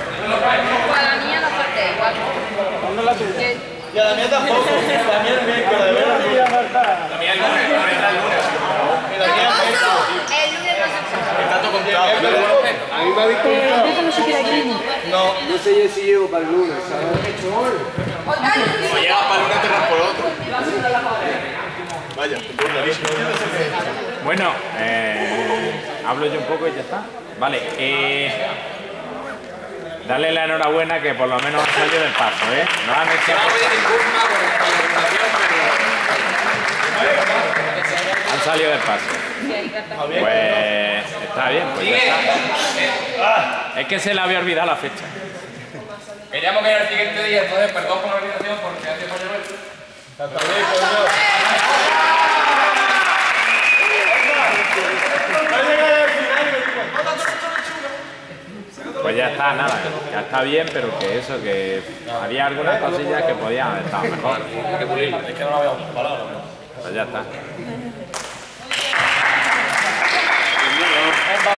A la mía no falta igual. No la tuya. Y a la mía tampoco. La mía es miércoles, de verdad. La mía es lunes, la mía es lunes. La mía es miércoles. El lunes no se puede. Está todo contado. A mí me habéis contado. No, yo sé yo si llevo para el lunes, ¿sabes? O llevas para el lunes te vas por otro. Vaya, bueno, hablo yo un poco y ya está. Vale, dale la enhorabuena que por lo menos ha salido del paso, ¿eh? No han hecho... Han salido del paso. Pues... está bien, pues ya está. Es que se le había olvidado la fecha. Queríamos que era el siguiente día, entonces perdón por la organización porque hace por llover. Hasta luego. Pues ya está, nada, ya está bien, pero que eso, que había algunas cosillas que podían estar mejor. Hay que pulirlas, es que no lo habíamos parado. Pues ya está.